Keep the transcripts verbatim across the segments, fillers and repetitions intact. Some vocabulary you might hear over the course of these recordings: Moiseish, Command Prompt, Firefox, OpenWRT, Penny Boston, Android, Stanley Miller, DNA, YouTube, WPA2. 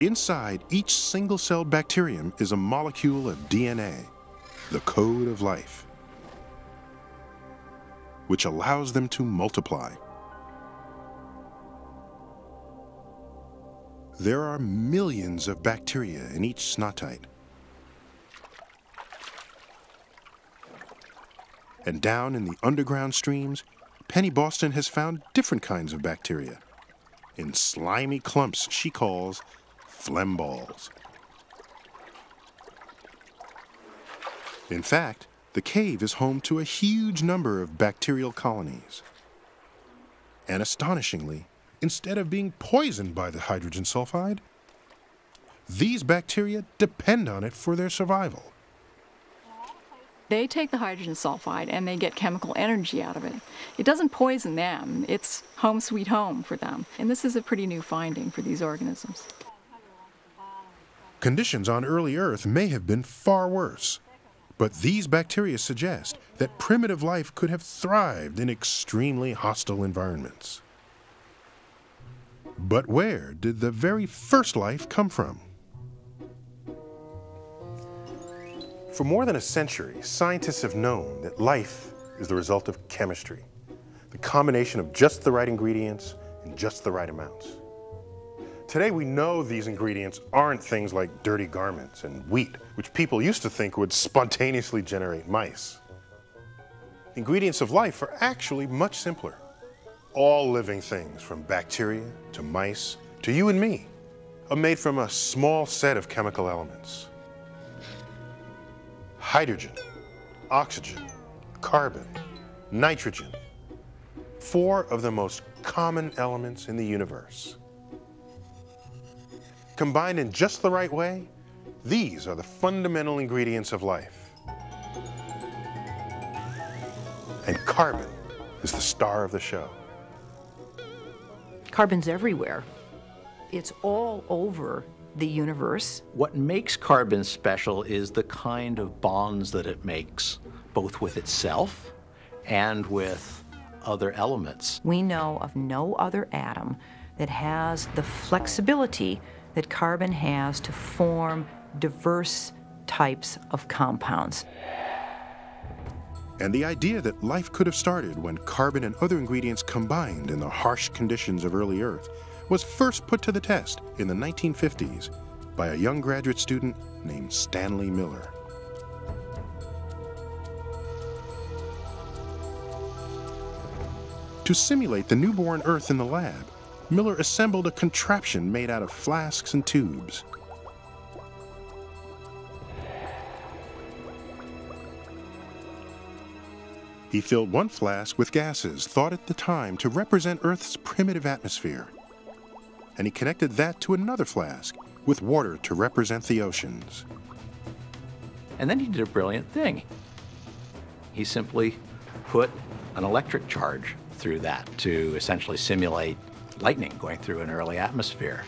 Inside each single-celled bacterium is a molecule of D N A, the code of life, which allows them to multiply. There are millions of bacteria in each snotite. And down in the underground streams, Penny Boston has found different kinds of bacteria in slimy clumps she calls phlegm balls. In fact, the cave is home to a huge number of bacterial colonies. And astonishingly, instead of being poisoned by the hydrogen sulfide, these bacteria depend on it for their survival. They take the hydrogen sulfide and they get chemical energy out of it. It doesn't poison them. It's home sweet home for them. And this is a pretty new finding for these organisms. Conditions on early Earth may have been far worse, but these bacteria suggest that primitive life could have thrived in extremely hostile environments. But where did the very first life come from? For more than a century, scientists have known that life is the result of chemistry, the combination of just the right ingredients in just the right amounts. Today we know these ingredients aren't things like dirty garments and wheat, which people used to think would spontaneously generate mice. The ingredients of life are actually much simpler. All living things, from bacteria to mice to you and me, are made from a small set of chemical elements. Hydrogen, oxygen, carbon, nitrogen, four of the most common elements in the universe. Combined in just the right way, these are the fundamental ingredients of life. And carbon is the star of the show. Carbon's everywhere. It's all over the universe. What makes carbon special is the kind of bonds that it makes, both with itself and with other elements. We know of no other atom that has the flexibility that carbon has to form diverse types of compounds. And the idea that life could have started when carbon and other ingredients combined in the harsh conditions of early Earth was first put to the test in the nineteen fifties by a young graduate student named Stanley Miller. To simulate the newborn Earth in the lab, Miller assembled a contraption made out of flasks and tubes. He filled one flask with gases thought at the time to represent Earth's primitive atmosphere, and he connected that to another flask with water to represent the oceans. And then he did a brilliant thing. He simply put an electric charge through that to essentially simulate lightning going through an early atmosphere.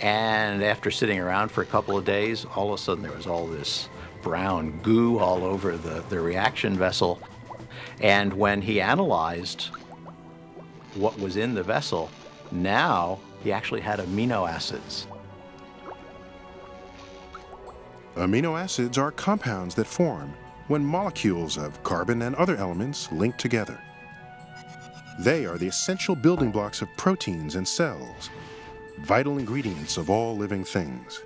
And after sitting around for a couple of days, all of a sudden there was all this brown goo all over the, the reaction vessel. And when he analyzed what was in the vessel, now he actually had amino acids. Amino acids are compounds that form when molecules of carbon and other elements link together. They are the essential building blocks of proteins and cells, vital ingredients of all living things.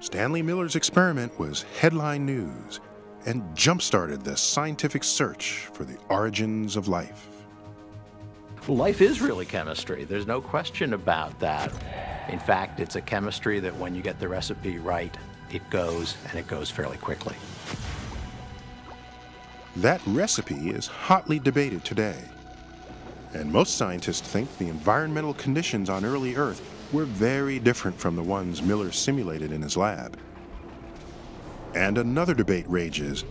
Stanley Miller's experiment was headline news and jump-started the scientific search for the origins of life. Life is really chemistry. There's no question about that. In fact, it's a chemistry that when you get the recipe right, it goes, and it goes fairly quickly. That recipe is hotly debated today, and most scientists think the environmental conditions on early Earth were very different from the ones Miller simulated in his lab. And another debate rages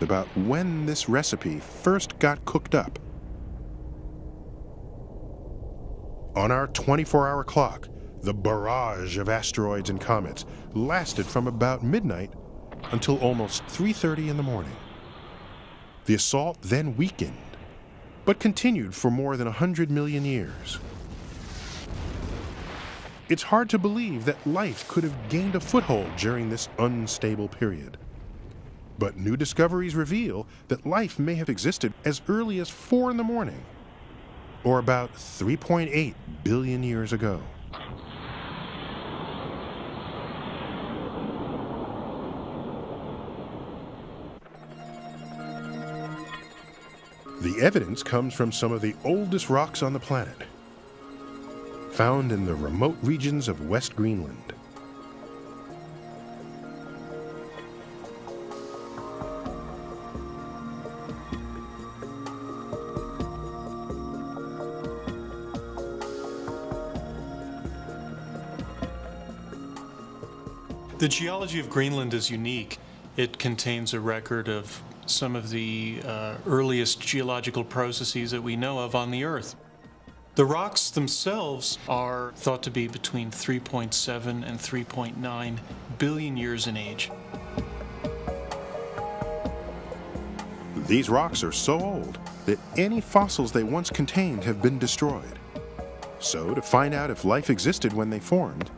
about when this recipe first got cooked up. On our twenty-four hour clock, the barrage of asteroids and comets lasted from about midnight until almost three thirty in the morning. The assault then weakened but continued for more than a hundred million years. It's hard to believe that life could have gained a foothold during this unstable period. But new discoveries reveal that life may have existed as early as four in the morning, or about three point eight billion years ago. The evidence comes from some of the oldest rocks on the planet, found in the remote regions of West Greenland. The geology of Greenland is unique. It contains a record of some of the uh, earliest geological processes that we know of on the Earth. The rocks themselves are thought to be between three point seven and three point nine billion years in age. These rocks are so old that any fossils they once contained have been destroyed. So, to find out if life existed when they formed,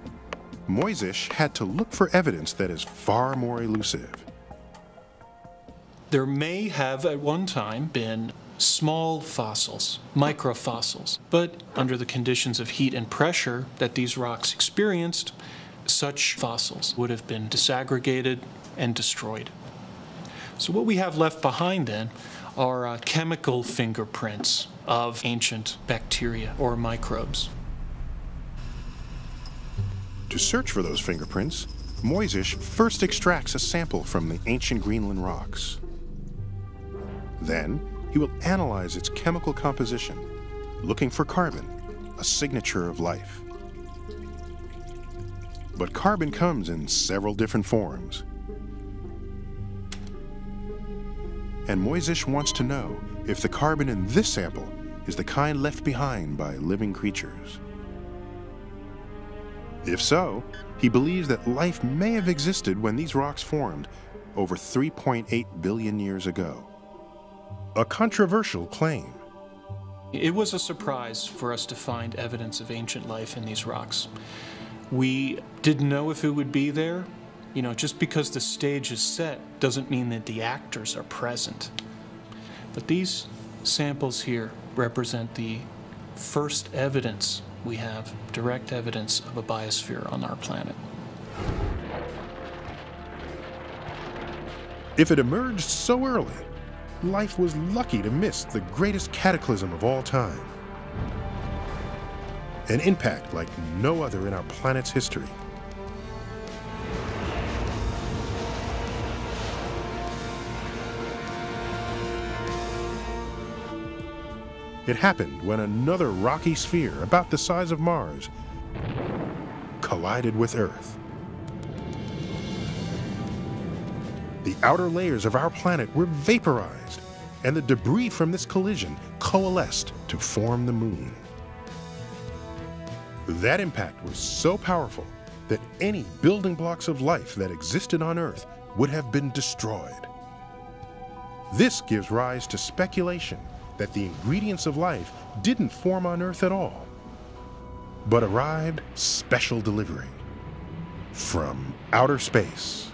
Moiseish had to look for evidence that is far more elusive. There may have at one time been small fossils, microfossils, but under the conditions of heat and pressure that these rocks experienced, such fossils would have been disaggregated and destroyed. So what we have left behind then are uh, chemical fingerprints of ancient bacteria or microbes. To search for those fingerprints, Moiseish first extracts a sample from the ancient Greenland rocks. Then, he will analyze its chemical composition, looking for carbon, a signature of life. But carbon comes in several different forms. And Moiseish wants to know if the carbon in this sample is the kind left behind by living creatures. If so, he believes that life may have existed when these rocks formed over three point eight billion years ago. A controversial claim. It was a surprise for us to find evidence of ancient life in these rocks. We didn't know if it would be there. You know, just because the stage is set doesn't mean that the actors are present. But these samples here represent the first evidence we have, direct evidence of a biosphere on our planet. If it emerged so early, life was lucky to miss the greatest cataclysm of all time. An impact like no other in our planet's history. It happened when another rocky sphere, about the size of Mars, collided with Earth. The outer layers of our planet were vaporized, and the debris from this collision coalesced to form the Moon. That impact was so powerful that any building blocks of life that existed on Earth would have been destroyed. This gives rise to speculation that the ingredients of life didn't form on Earth at all, but arrived special delivery from outer space.